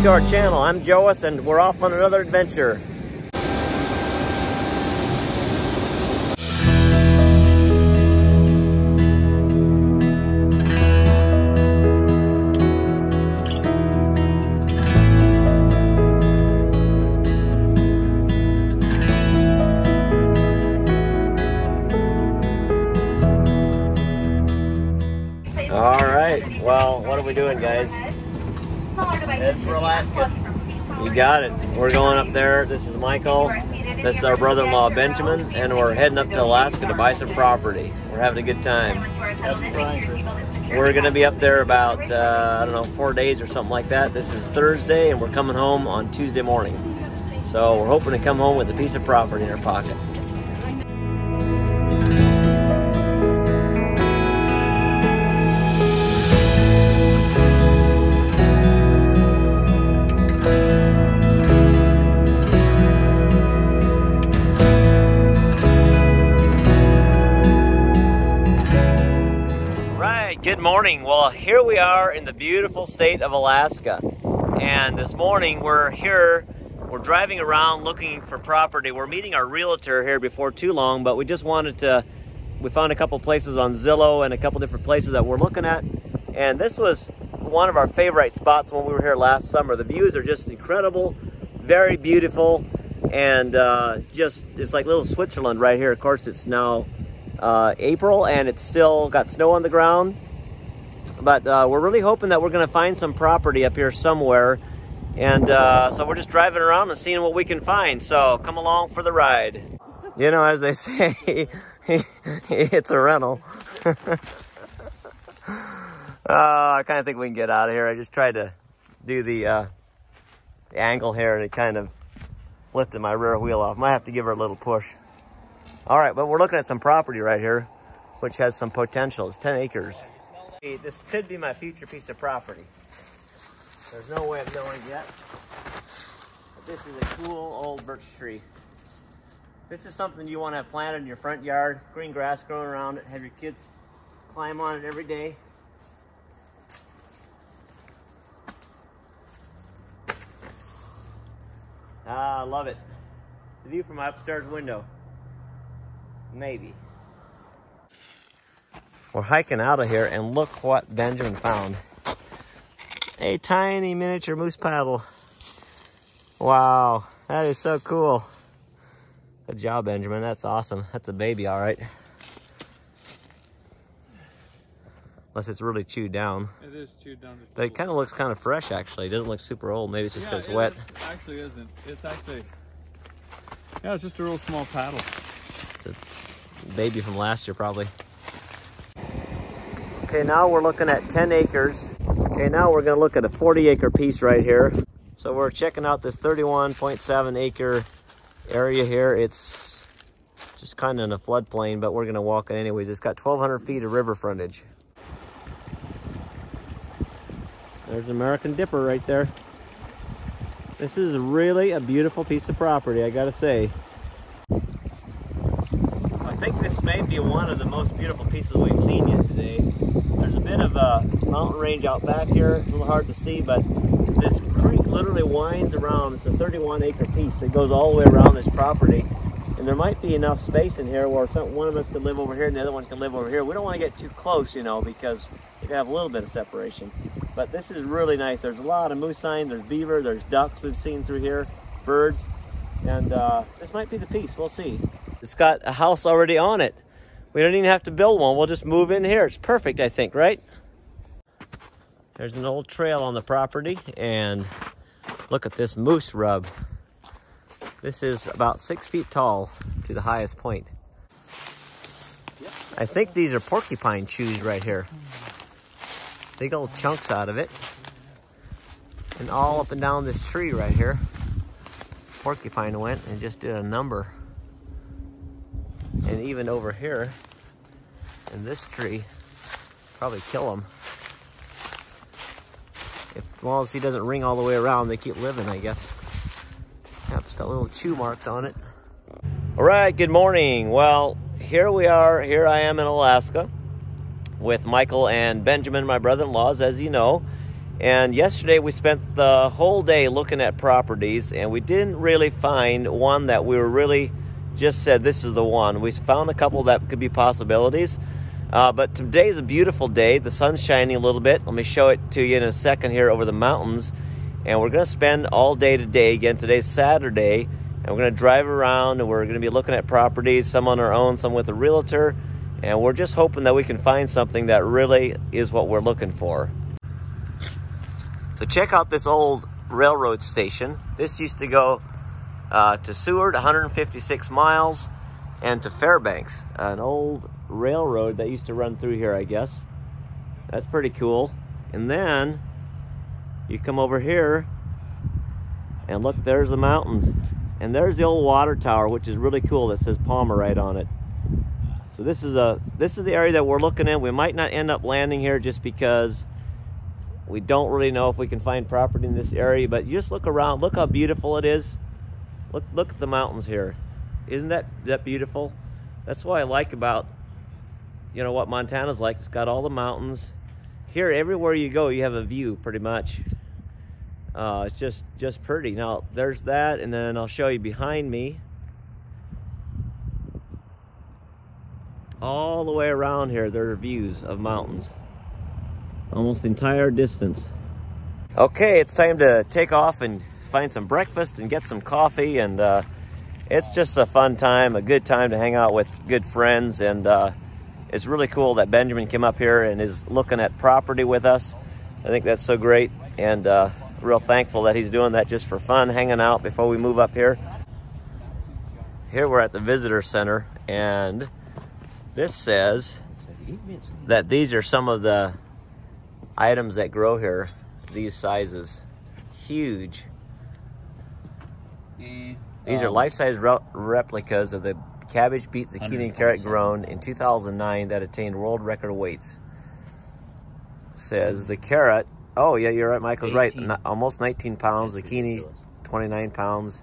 back to our channel. I'm Joas and we're off on another adventure. Well, what are we doing, guys? Headed for Alaska. You got it. We're going up there. This is Michael. This is our brother-in-law, Benjamin. And we're heading up to Alaska to buy some property. We're having a good time. We're going to be up there about, I don't know, 4 days or something like that. This is Thursday, and we're coming home on Tuesday morning. So we're hoping to come home with a piece of property in our pocket. Good morning. Well, here we are in the beautiful state of Alaska, and this morning we're here, we're driving around looking for property. We're meeting our realtor here before too long, but we just wanted to, we found a couple places on Zillow and a couple different places that we're looking at, and this was one of our favorite spots when we were here last summer. The views are just incredible, very beautiful, and just, it's like little Switzerland right here. Of course, it's now April and it's still got snow on the ground. But we're really hoping that we're going to find some property up here somewhere. And so we're just driving around and seeing what we can find. So come along for the ride. You know, as they say, it's a rental. I kind of think we can get out of here. I just tried to do the angle here and it kind of lifted my rear wheel off. Might have to give her a little push. All right, but we're looking at some property right here, which has some potential. It's 10 acres. This could be my future piece of property. There's no way of knowing yet. But this is a cool old birch tree. This is something you want to have planted in your front yard. Green grass growing around it. Have your kids climb on it every day. Ah, I love it. The view from my upstairs window. Maybe. We're hiking out of here and look what Benjamin found. A tiny miniature moose paddle. Wow, that is so cool. Good job, Benjamin, that's awesome. That's a baby, all right. Unless it's really chewed down. It is chewed down. But it kind of looks kind of fresh, actually. It doesn't look super old. Maybe it's just because it's wet. It actually isn't. It's actually, yeah, it's just a real small paddle. It's a baby from last year, probably. Okay, now we're looking at 10 acres. Okay, now we're gonna look at a 40 acre piece right here. So we're checking out this 31.7 acre area here. It's just kind of in a floodplain, but we're gonna walk it anyways. It's got 1,200 feet of river frontage. There's an American Dipper right there. This is really a beautiful piece of property, I gotta say. I think this may be one of the most beautiful pieces we've seen yet today. There's a bit of a mountain range out back here. It's a little hard to see, but this creek literally winds around. It's a 31 acre piece. It goes all the way around this property. And there might be enough space in here where one of us could live over here and the other one can live over here. We don't want to get too close, you know, because we could have a little bit of separation. But this is really nice. There's a lot of moose sign. There's beaver. There's ducks we've seen through here, birds. And this might be the piece. We'll see. It's got a house already on it. We don't even have to build one. We'll just move in here. It's perfect, I think, right? There's an old trail on the property, and look at this moose rub. This is about 6 feet tall to the highest point. I think these are porcupine chews right here. Big old chunks out of it. And all up and down this tree right here. Porcupine went and just did a number. And even over here, in this tree, probably kill them. As long as he doesn't ring all the way around, they keep living, I guess. Yep, it's got little chew marks on it. All right, good morning. Well, here we are. Here I am in Alaska with Michael and Benjamin, my brother-in-laws, as you know. And yesterday we spent the whole day looking at properties, and we didn't really find one that we were really just said, this is the one. We found a couple that could be possibilities. But today's a beautiful day. The sun's shining a little bit. Let me show it to you in a second here over the mountains. And we're going to spend all day today. Again, today's Saturday. And we're going to drive around, and we're going to be looking at properties, some on our own, some with a realtor. And we're just hoping that we can find something that really is what we're looking for. So check out this old railroad station. This used to go to Seward, 156 miles, and to Fairbanks, an old railroad that used to run through here, I guess. That's pretty cool. And then you come over here, and look, there's the mountains. And there's the old water tower, which is really cool, that says Palmer right on it. So this is the area that we're looking at. We might not end up landing here just because we don't really know if we can find property in this area, but you just look around. Look how beautiful it is. Look at the mountains here. Isn't that beautiful? That's what I like about, you know, what Montana's like. It's got all the mountains. Here, everywhere you go, you have a view pretty much. It's just pretty. Now, there's that, and then I'll show you behind me. All the way around here, there are views of mountains. Almost the entire distance. Okay, it's time to take off and find some breakfast and get some coffee, and it's just a fun time, a good time to hang out with good friends, and it's really cool that Benjamin came up here and is looking at property with us. I think that's so great, and real thankful that he's doing that just for fun, hanging out before we move up here. Here we're at the visitor center, and this says that these are some of the items that grow here, these sizes, huge. These are life-size replicas of the cabbage, beet, zucchini, and carrot grown in 2009 that attained world record weights. Says the carrot, oh yeah, you're right, Michael's right, almost 19 pounds, zucchini 29 pounds,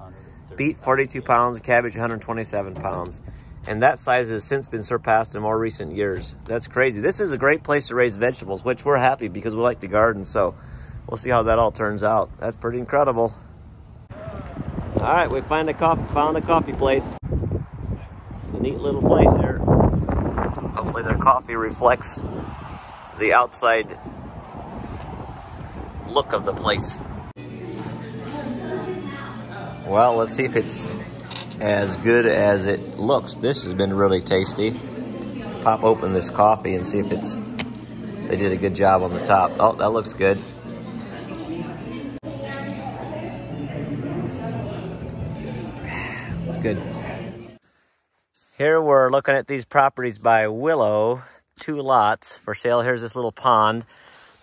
beet 42 pounds, cabbage 127 pounds. And that size has since been surpassed in more recent years. That's crazy. This is a great place to raise vegetables, which we're happy because we like to garden. So we'll see how that all turns out. That's pretty incredible. All right, we found a coffee place. It's a neat little place here. Hopefully their coffee reflects the outside look of the place. Well, let's see if it's as good as it looks. This has been really tasty. Pop open this coffee and see if they did a good job on the top. Oh, that looks good. It's good. Here we're looking at these properties by Willow, 2 lots for sale. Here's this little pond.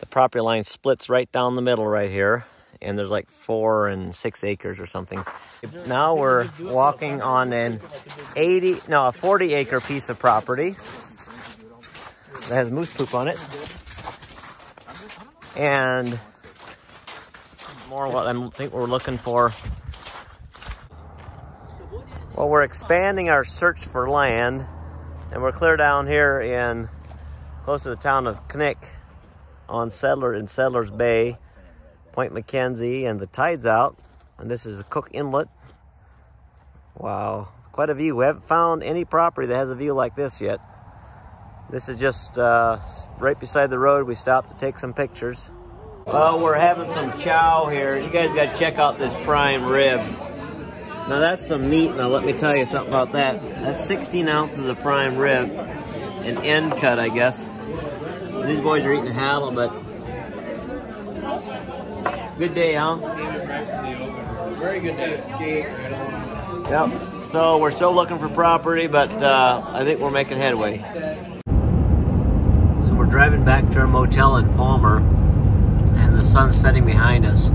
The property line splits right down the middle right here. And there's like 4 and 6 acres or something. Now we're walking on a 40 acre piece of property that has moose poop on it. And more what I think we're looking for. Well, we're expanding our search for land, and we're clear down here in close to the town of Knik on Settlers Bay. Point McKenzie, and the tide's out, and this is the Cook Inlet. Wow, quite a view. We haven't found any property that has a view like this yet. This is just right beside the road. We stopped to take some pictures. Well, we're having some chow here. You guys got to check out this prime rib. Now that's some meat. Now let me tell you something about that. That's 16 ounces of prime rib, an end cut, I guess. These boys are eating halal, but good day, huh? Very good day to ski. Yep. So we're still looking for property, but I think we're making headway. So we're driving back to our motel in Palmer, and the sun's setting behind us.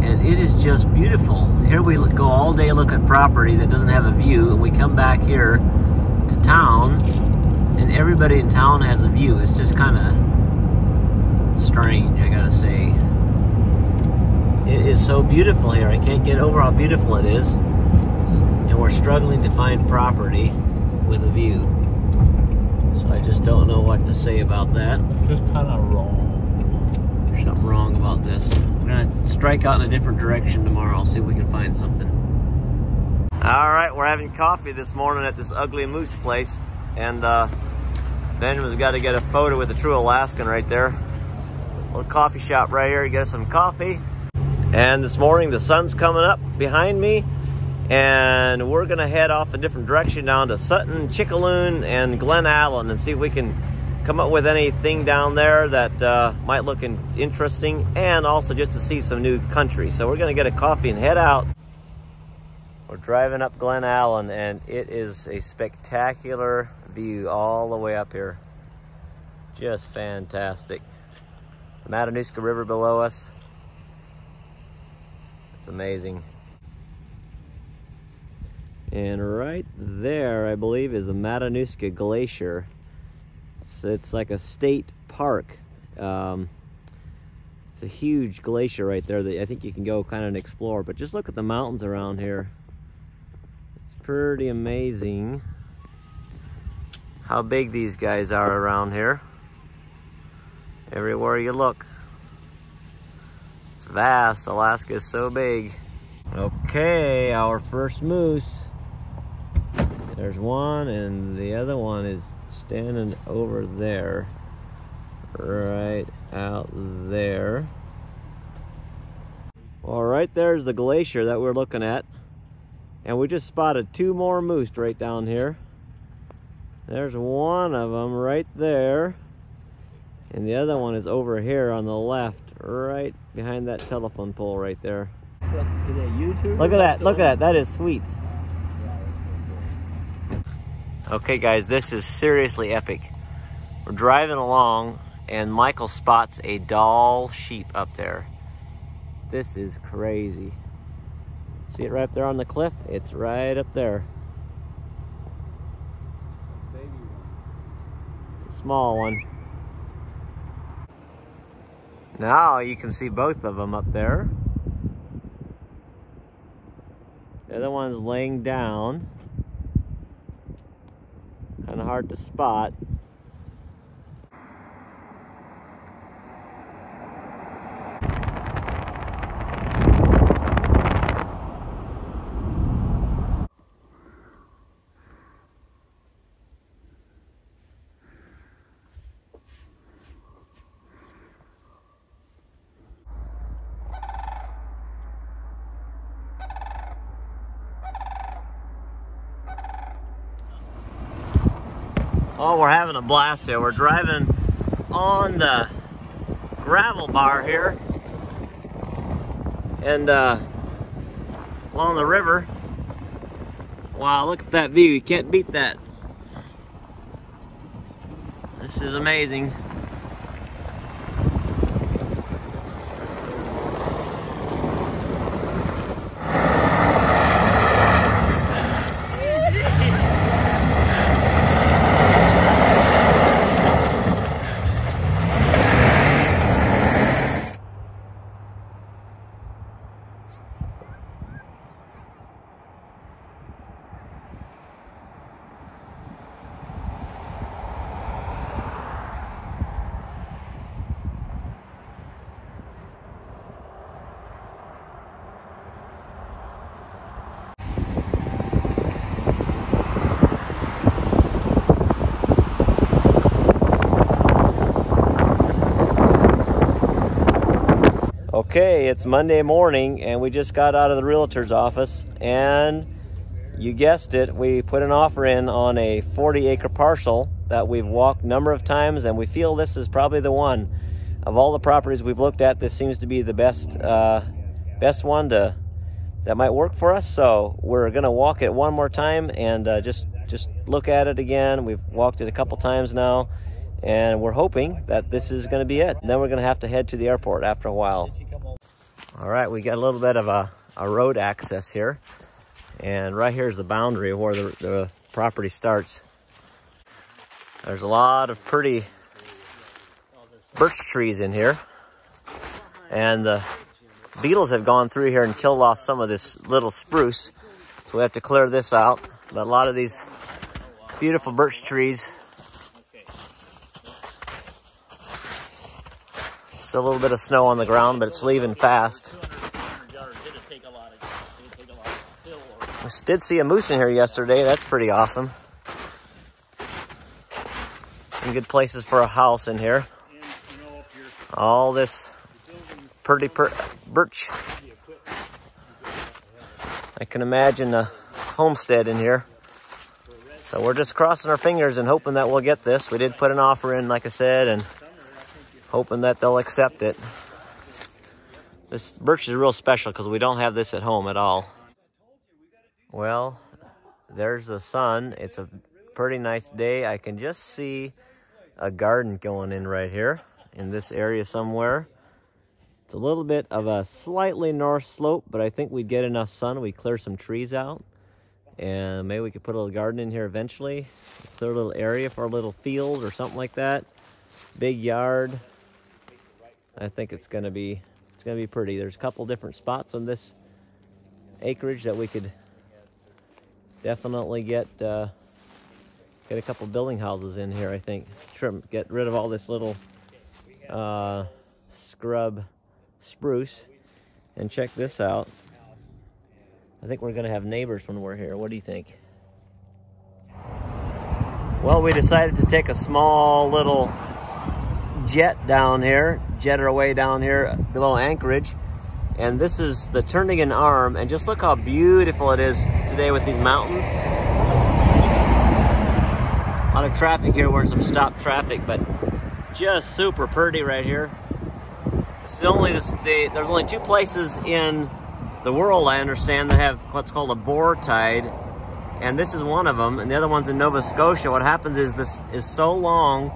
And it is just beautiful. Here we go all day looking at property that doesn't have a view, and we come back here to town, and everybody in town has a view. It's just kind of strange, I gotta say. It is so beautiful here. I can't get over how beautiful it is. And we're struggling to find property with a view. So I just don't know what to say about that. It's just kind of wrong. There's something wrong about this. I'm gonna strike out in a different direction tomorrow. I'll see if we can find something. Alright, we're having coffee this morning at this ugly moose place, and Benjamin's got to get a photo with a true Alaskan right there. Little coffee shop right here, get some coffee. And this morning the sun's coming up behind me, and we're gonna head off a different direction down to Sutton, Chickaloon, and Glen Allen, and see if we can come up with anything down there that might look interesting, and also just to see some new country. So we're gonna get a coffee and head out. We're driving up Glen Allen, and it is a spectacular view all the way up here. Just fantastic. The Matanuska River below us. It's amazing. And right there, I believe, is the Matanuska Glacier. It's like a state park. It's a huge glacier right there that I think you can go kind of and explore, but just look at the mountains around here. It's pretty amazing how big these guys are around here. Everywhere you look. It's vast. Alaska is so big. Okay, our first moose. There's one, and the other one is standing over there. Right out there. Well, right there's the glacier that we're looking at. And we just spotted two more moose right down here. There's one of them right there. And the other one is over here on the left, right behind that telephone pole right there. Look at that, look at that. That is sweet. Okay guys, this is seriously epic. We're driving along and Michael spots a doll sheep up there. This is crazy. See it right up there on the cliff? It's right up there. It's a small one. Now you can see both of them up there. The other one's laying down. Kind of hard to spot. Oh, we're having a blast here. We're driving on the gravel bar here and along the river. Wow, look at that view. You can't beat that. This is amazing. Okay, it's Monday morning and we just got out of the realtor's office, and you guessed it, we put an offer in on a 40-acre parcel that we've walked a number of times, and we feel this is probably the one. Of all the properties we've looked at, this seems to be the best one that might work for us, so we're going to walk it one more time and just look at it again. We've walked it a couple times now, and we're hoping that this is going to be it. And then we're going to have to head to the airport after a while. All right, we got a little bit of a road access here. And right here is the boundary of where the property starts. There's a lot of pretty birch trees in here. And the beetles have gone through here and killed off some of this little spruce. So we have to clear this out. But a lot of these beautiful birch trees It's a little bit of snow on the ground, but it's leaving fast. I did see a moose in here yesterday. That's pretty awesome. Some good places for a house in here. All this pretty birch. I can imagine a homestead in here. So we're just crossing our fingers and hoping that we'll get this. We did put an offer in, like I said, and hoping that they'll accept it. This birch is real special because we don't have this at home at all. Well, there's the sun. It's a pretty nice day. I can just see a garden going in right here in this area somewhere. It's a little bit of a slightly north slope, but I think we'd get enough sun. We clear some trees out, and maybe we could put a little garden in here eventually. Clear a little area for a little field or something like that. Big yard. I think it's gonna be pretty. There's a couple different spots on this acreage that we could definitely get a couple building houses in here. I think trim, get rid of all this little scrub spruce, and check this out. I think we're gonna have neighbors when we're here. What do you think? Well, we decided to take a small little jet down here, jetter away down here below Anchorage. And this is the Turnagain Arm, and just look how beautiful it is today with these mountains. A lot of traffic here. We're in some stop traffic, but just super pretty right here. This is only there's only two places in the world, I understand, that have what's called a boar tide, and this is one of them, and the other one's in Nova Scotia. What happens is this is so long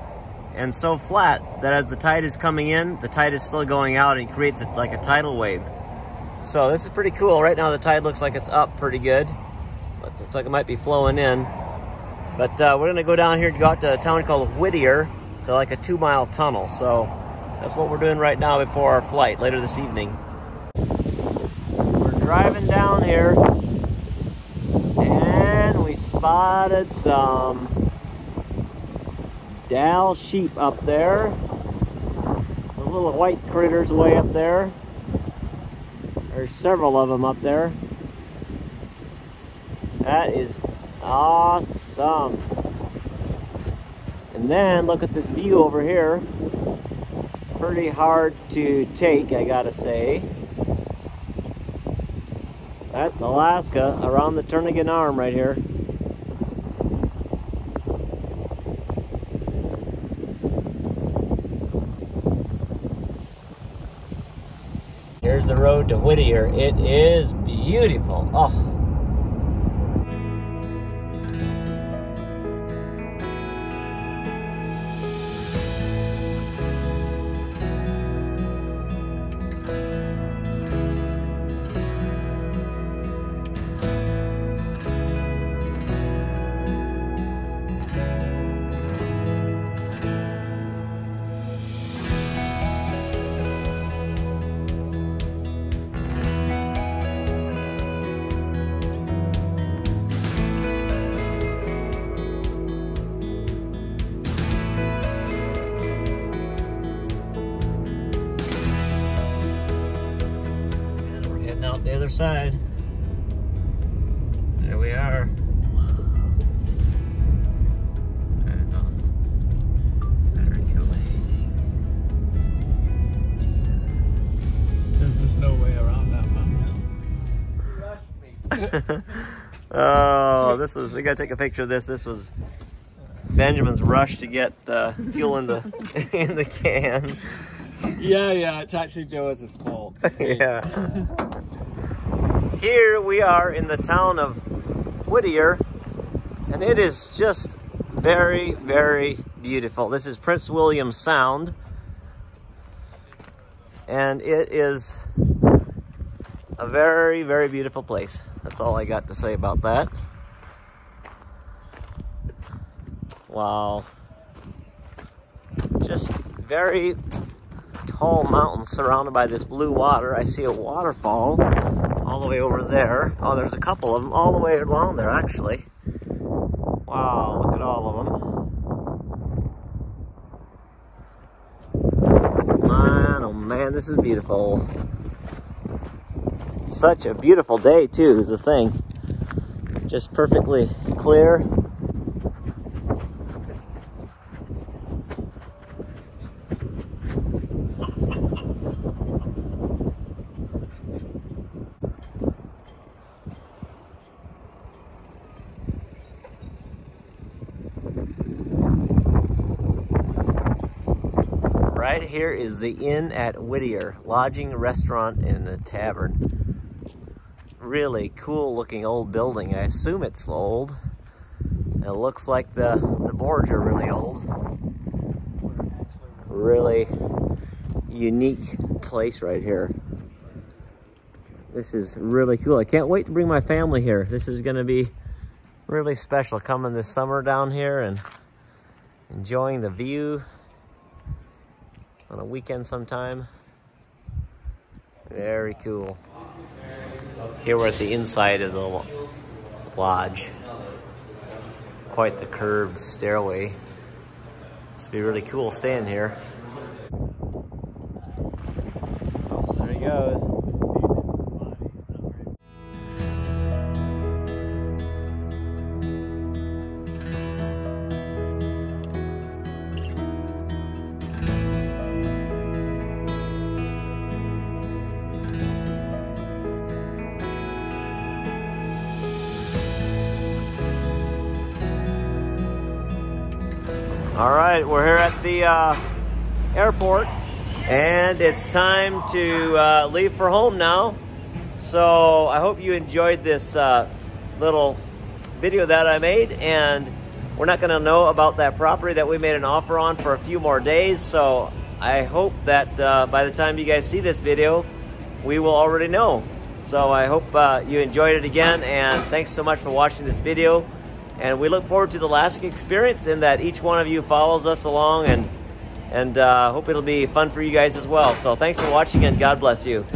and so flat that as the tide is coming in, the tide is still going out, and it creates like a tidal wave. So this is pretty cool. Right now the tide looks like it's up pretty good. Looks like it might be flowing in. But we're gonna go down here to go out to a town called Whittier, to like a 2-mile tunnel. So that's what we're doing right now before our flight later this evening. We're driving down here, and we spotted some Dall sheep up there. Those little white critters way up there. There's several of them up there. That is awesome. And then look at this view over here. Pretty hard to take, I gotta say. That's Alaska around the Turnagain Arm right here. Here's the road to Whittier. It is beautiful. Oh. Side. There we are. Wow. That is awesome. Very cool. There's just no way around that mountain. Oh, this was, we gotta take a picture of this. This was Benjamin's rush to get fuel in the in the can. Yeah, it's actually Joas's fault. Yeah. Here we are in the town of Whittier, and it is just very, very beautiful. This is Prince William Sound, and it is a very, very beautiful place. That's all I got to say about that. Wow. Just very tall mountains surrounded by this blue water. I see a waterfall all the way over there. Oh, there's a couple of them all the way along there, actually. Wow, look at all of them. Man, oh this is beautiful. Such a beautiful day too is the thing. Just perfectly clear. Right here is the Inn at Whittier, lodging, restaurant, and a tavern. Really cool looking old building. I assume it's old. It looks like the boards are really old. Really unique place right here. This is really cool. I can't wait to bring my family here. This is gonna be really special, coming this summer down here and enjoying the view. On a weekend sometime. Very cool. Here we're at the inside of the lodge. Quite the curved stairway. It's be really cool staying here. There he goes. All right, we're here at the airport, and it's time to leave for home now. So I hope you enjoyed this little video that I made, and we're not gonna know about that property that we made an offer on for a few more days. So I hope that by the time you guys see this video, we will already know. So I hope you enjoyed it again, and thanks so much for watching this video. And we look forward to the Alaska experience, in that each one of you follows us along, and hope it'll be fun for you guys as well. So thanks for watching, and God bless you.